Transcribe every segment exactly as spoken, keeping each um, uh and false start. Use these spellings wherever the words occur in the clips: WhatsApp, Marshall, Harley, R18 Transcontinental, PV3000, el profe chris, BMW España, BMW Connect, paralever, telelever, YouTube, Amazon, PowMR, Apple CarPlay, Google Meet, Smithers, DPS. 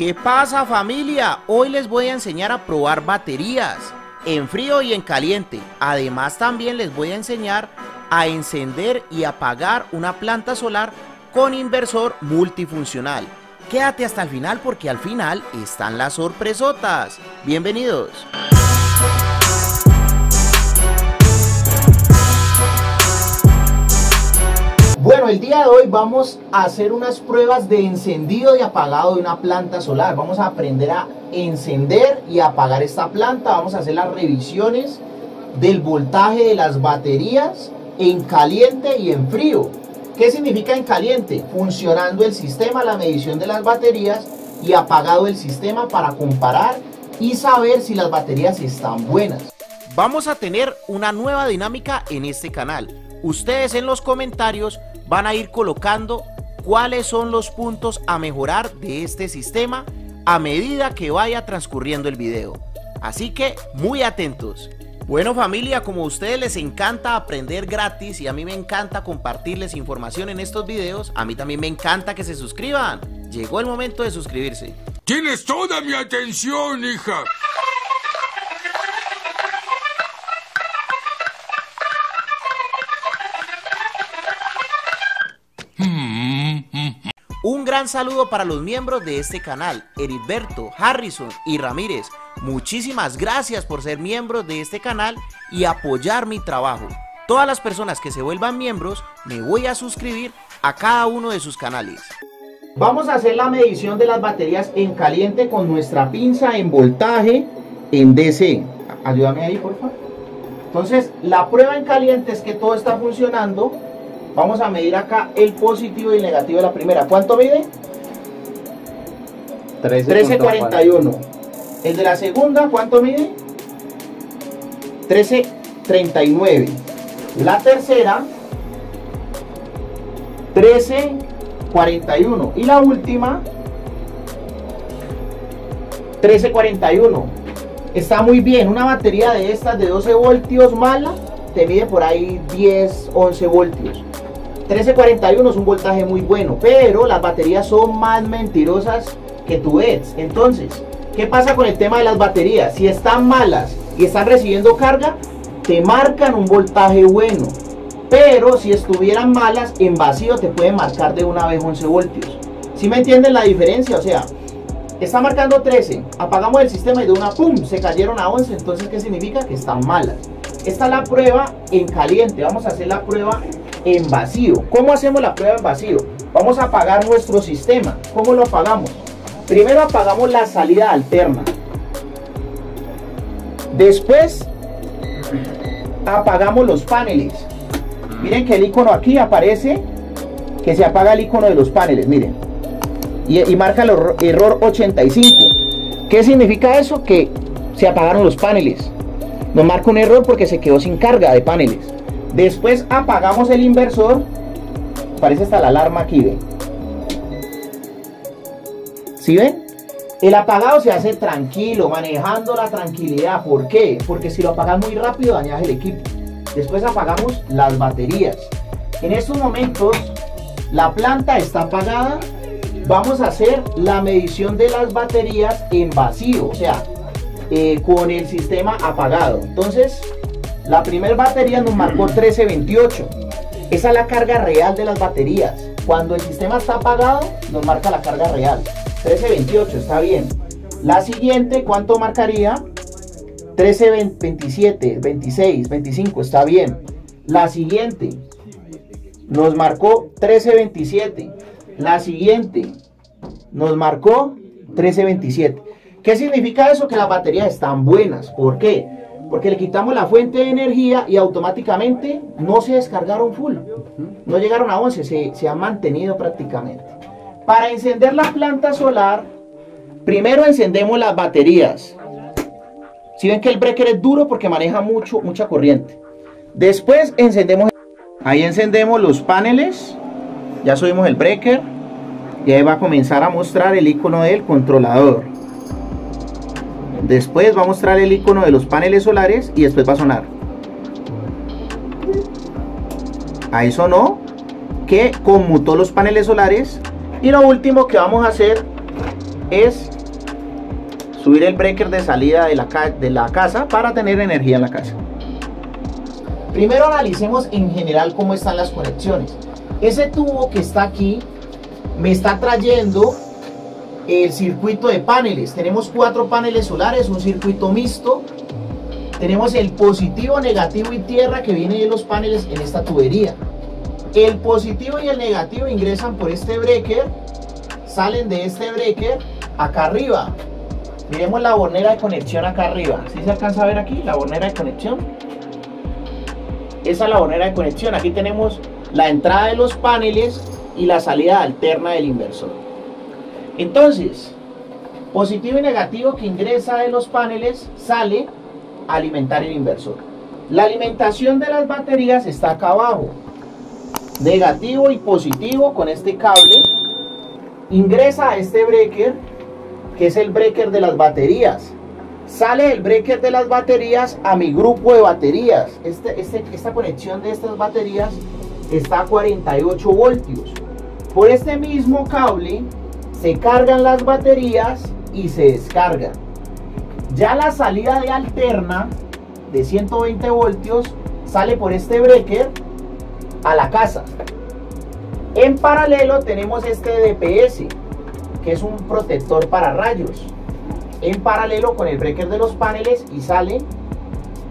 ¿Qué pasa, familia? Hoy les voy a enseñar a probar baterías en frío y en caliente. Además también les voy a enseñar a encender y apagar una planta solar con inversor multifuncional. Quédate hasta el final porque al final están las sorpresotas. Bienvenidos. Bueno, el día de hoy vamos a hacer unas pruebas de encendido y apagado de una planta solar. Vamos a aprender a encender y apagar esta planta. Vamos a hacer las revisiones del voltaje de las baterías en caliente y en frío. ¿Qué significa en caliente? Funcionando el sistema, la medición de las baterías, y apagado el sistema para comparar y saber si las baterías están buenas. Vamos a tener una nueva dinámica en este canal. Ustedes en los comentarios van a ir colocando cuáles son los puntos a mejorar de este sistema a medida que vaya transcurriendo el video. Así que muy atentos. Bueno, familia, como a ustedes les encanta aprender gratis y a mí me encanta compartirles información en estos videos, a mí también me encanta que se suscriban. Llegó el momento de suscribirse. Tienes toda mi atención, hija. Un gran saludo para los miembros de este canal, Heriberto, Harrison y Ramírez. Muchísimas gracias por ser miembros de este canal y apoyar mi trabajo. Todas las personas que se vuelvan miembros, me voy a suscribir a cada uno de sus canales. Vamos a hacer la medición de las baterías en caliente con nuestra pinza en voltaje en D C. Ayúdame ahí, por favor. Entonces, la prueba en caliente es que todo está funcionando. Vamos a medir acá el positivo y el negativo de la primera. ¿Cuánto mide? trece punto cuarenta y uno. El de la segunda, ¿cuánto mide? trece punto treinta y nueve. La tercera, trece punto cuarenta y uno. Y la última, trece punto cuarenta y uno. Está muy bien. Una batería de estas de doce voltios mala te mide por ahí diez, once voltios. trece punto cuarenta y uno es un voltaje muy bueno, pero las baterías son más mentirosas que tu E D S. Entonces, ¿qué pasa con el tema de las baterías? Si están malas y están recibiendo carga, te marcan un voltaje bueno, pero si estuvieran malas en vacío te pueden marcar de una vez once voltios. ¿Sí me entienden la diferencia? O sea, está marcando trece, apagamos el sistema y de una pum, se cayeron a once. Entonces, ¿qué significa? Que están malas. Esta es la prueba en caliente. Vamos a hacer la prueba en vacío. ¿Cómo hacemos la prueba en vacío? Vamos a apagar nuestro sistema. ¿Cómo lo apagamos? Primero apagamos la salida alterna. Después apagamos los paneles. Miren que el icono aquí aparece que se apaga el icono de los paneles. Miren. Y, y marca el error ochenta y cinco. ¿Qué significa eso? Que se apagaron los paneles. Nos marca un error porque se quedó sin carga de paneles. Después apagamos el inversor. Aparece hasta la alarma aquí, ¿ven? ¿Sí ven? El apagado se hace tranquilo, manejando la tranquilidad. ¿Por qué? Porque si lo apagas muy rápido dañas el equipo. Después apagamos las baterías. En estos momentos la planta está apagada. Vamos a hacer la medición de las baterías en vacío, o sea, Eh, con el sistema apagado. Entonces, la primera batería nos marcó trece punto veintiocho. Esa es la carga real de las baterías. Cuando el sistema está apagado, nos marca la carga real. trece punto veintiocho, está bien. La siguiente, ¿cuánto marcaría? trece punto veintisiete, veintiséis, veinticinco, está bien. La siguiente, nos marcó trece punto veintisiete. La siguiente, nos marcó trece punto veintisiete. ¿Qué significa eso? Que las baterías están buenas. ¿Por qué? Porque le quitamos la fuente de energía y automáticamente no se descargaron full. No llegaron a once, se, se han mantenido prácticamente. Para encender la planta solar, primero encendemos las baterías. Si ven que el breaker es duro porque maneja mucho, mucha corriente. Después encendemos, ahí encendemos los paneles. Ya subimos el breaker y ahí va a comenzar a mostrar el icono del controlador. Después va a mostrar el icono de los paneles solares y después va a sonar. Ahí sonó que conmutó los paneles solares. Y lo último que vamos a hacer es subir el breaker de salida de la, de la casa para tener energía en la casa. Primero analicemos en general cómo están las conexiones. Ese tubo que está aquí me está trayendo el circuito de paneles. Tenemos cuatro paneles solares, un circuito mixto. Tenemos el positivo, negativo y tierra que vienen de los paneles en esta tubería. El positivo y el negativo ingresan por este breaker, salen de este breaker acá arriba. Miremos la bornera de conexión acá arriba. ¿Sí se alcanza a ver aquí la bornera de conexión? Esa es la bornera de conexión. Aquí tenemos la entrada de los paneles y la salida alterna del inversor. Entonces, positivo y negativo que ingresa de los paneles sale a alimentar el inversor. La alimentación de las baterías está acá abajo. Negativo y positivo con este cable ingresa a este breaker, que es el breaker de las baterías. Sale el breaker de las baterías a mi grupo de baterías. Este, este, esta conexión de estas baterías está a cuarenta y ocho voltios. Por este mismo cable se cargan las baterías y se descargan. Ya la salida de alterna de ciento veinte voltios sale por este breaker a la casa. En paralelo tenemos este D P S, que es un protector para rayos, en paralelo con el breaker de los paneles y sale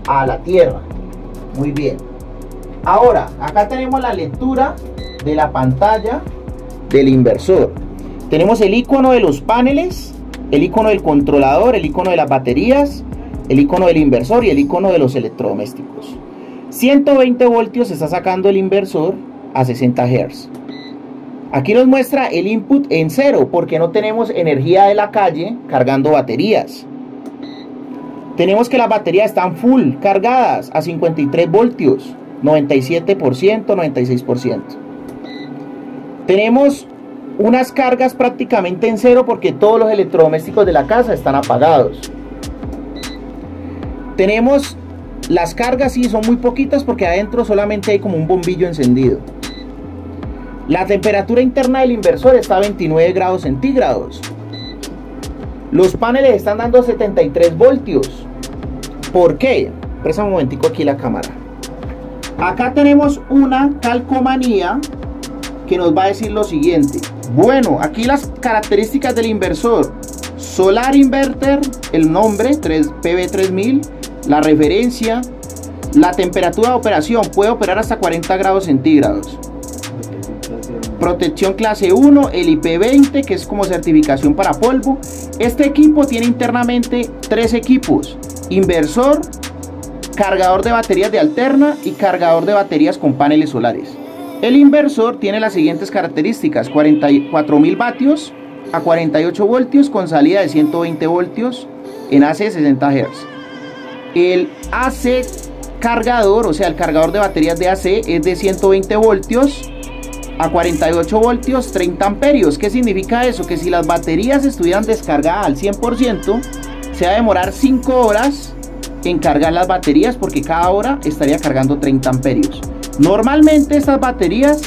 a la tierra. Muy bien. Ahora, acá tenemos la lectura de la pantalla del inversor. Tenemos el icono de los paneles, el icono del controlador, el icono de las baterías, el icono del inversor y el icono de los electrodomésticos. ciento veinte voltios está sacando el inversor a sesenta hercios. Aquí nos muestra el input en cero porque no tenemos energía de la calle cargando baterías. Tenemos que las baterías están full cargadas a cincuenta y tres voltios, noventa y siete por ciento, noventa y seis por ciento. Tenemos unas cargas prácticamente en cero porque todos los electrodomésticos de la casa están apagados. Tenemos las cargas, sí, son muy poquitas porque adentro solamente hay como un bombillo encendido. La temperatura interna del inversor está a veintinueve grados centígrados. Los paneles están dando setenta y tres voltios. ¿Por qué? Presta un momentico aquí la cámara. Acá tenemos una calcomanía que nos va a decir lo siguiente. Bueno, aquí las características del inversor. Solar inverter, el nombre P V tres mil, la referencia, la temperatura de operación. Puede operar hasta cuarenta grados centígrados. Protección clase uno, el I P veinte, que es como certificación para polvo. Este equipo tiene internamente tres equipos: inversor, cargador de baterías de alterna y cargador de baterías con paneles solares. El inversor tiene las siguientes características: cuarenta y cuatro mil vatios a cuarenta y ocho voltios con salida de ciento veinte voltios en A C sesenta hercios. El A C cargador, o sea el cargador de baterías de A C, es de ciento veinte voltios a cuarenta y ocho voltios, treinta amperios. ¿Qué significa eso? Que si las baterías estuvieran descargadas al cien por ciento, se va a demorar cinco horas en cargar las baterías porque cada hora estaría cargando treinta amperios. Normalmente estas baterías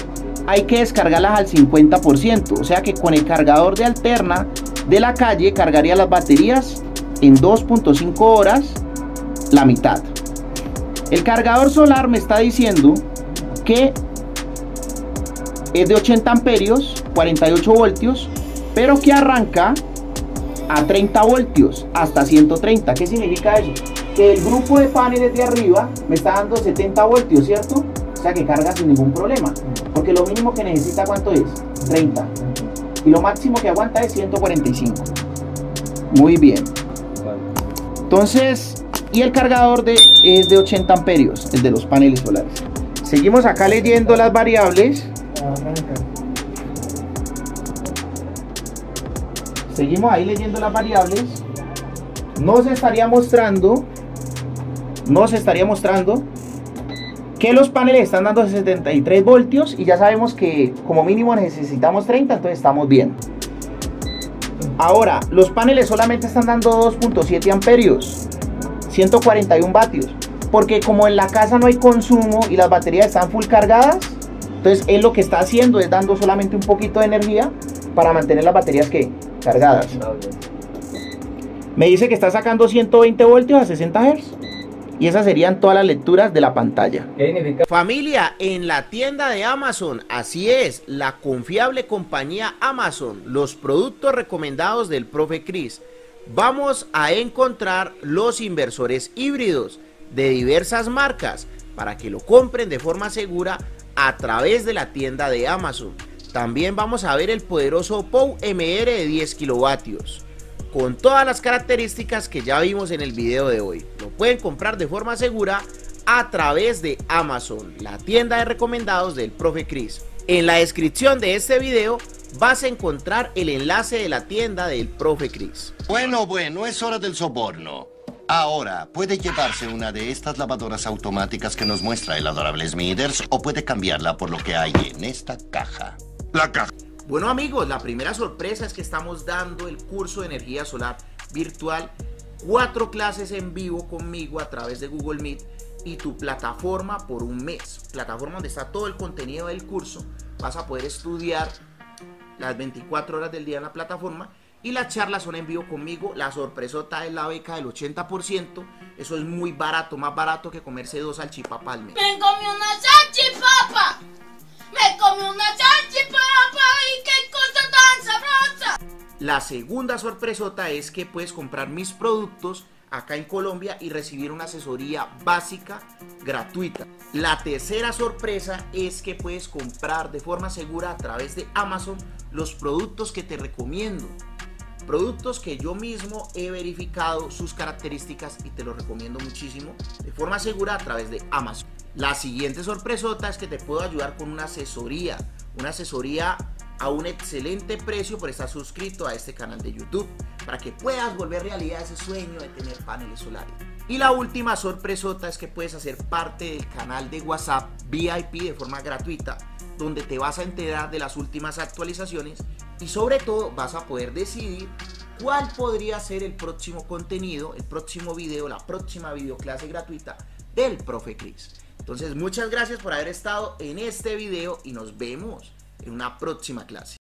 hay que descargarlas al cincuenta por ciento, o sea que con el cargador de alterna de la calle cargaría las baterías en dos punto cinco horas, la mitad. El cargador solar me está diciendo que es de ochenta amperios, cuarenta y ocho voltios, pero que arranca a treinta voltios, hasta ciento treinta. ¿Qué significa eso? Que el grupo de paneles de arriba me está dando setenta voltios, ¿cierto? O sea que carga sin ningún problema, porque lo mínimo que necesita, ¿cuánto es? treinta. Y lo máximo que aguanta es ciento cuarenta y cinco. Muy bien. Entonces, y el cargador de, es de ochenta amperios, el de los paneles solares. Seguimos acá leyendo las variables. Seguimos ahí leyendo las variables. Nos estaría mostrando Nos estaría mostrando que los paneles están dando setenta y tres voltios. Y ya sabemos que como mínimo necesitamos treinta, entonces estamos bien. Ahora, los paneles solamente están dando dos punto siete amperios, ciento cuarenta y un vatios, porque como en la casa no hay consumo y las baterías están full cargadas, entonces él lo que está haciendo es dando solamente un poquito de energía para mantener las baterías que cargadas. Me dice que está sacando ciento veinte voltios a sesenta hercios. Y esas serían todas las lecturas de la pantalla. Familia, en la tienda de Amazon, así es, la confiable compañía Amazon, los productos recomendados del profe Chris, vamos a encontrar los inversores híbridos de diversas marcas para que lo compren de forma segura a través de la tienda de Amazon. También vamos a ver el poderoso PowMR de diez kilovatios. Con todas las características que ya vimos en el video de hoy. Lo pueden comprar de forma segura a través de Amazon, la tienda de recomendados del profe Chris. En la descripción de este video vas a encontrar el enlace de la tienda del profe Chris. Bueno, bueno, es hora del soborno. Ahora, puede llevarse una de estas lavadoras automáticas que nos muestra el adorable Smithers o puede cambiarla por lo que hay en esta caja. La caja. Bueno amigos, la primera sorpresa es que estamos dando el curso de energía solar virtual, cuatro clases en vivo conmigo a través de Google Meet y tu plataforma por un mes, plataforma donde está todo el contenido del curso, vas a poder estudiar las veinticuatro horas del día en la plataforma y las charlas son en vivo conmigo. La sorpresota es la beca del ochenta por ciento, eso es muy barato, más barato que comerse dos salchipapas al mes. ¡Me comí una salchipapa! ¡Me comí una salchipapa! La segunda sorpresota es que puedes comprar mis productos acá en Colombia y recibir una asesoría básica gratuita. La tercera sorpresa es que puedes comprar de forma segura a través de Amazon los productos que te recomiendo. Productos que yo mismo he verificado sus características y te los recomiendo muchísimo de forma segura a través de Amazon. La siguiente sorpresota es que te puedo ayudar con una asesoría, una asesoría a un excelente precio por estar suscrito a este canal de YouTube para que puedas volver realidad ese sueño de tener paneles solares. Y la última sorpresota es que puedes hacer parte del canal de WhatsApp V I P de forma gratuita, donde te vas a enterar de las últimas actualizaciones y sobre todo vas a poder decidir cuál podría ser el próximo contenido, el próximo video, la próxima videoclase gratuita del profe Chris. Entonces muchas gracias por haber estado en este video y nos vemos en una próxima clase.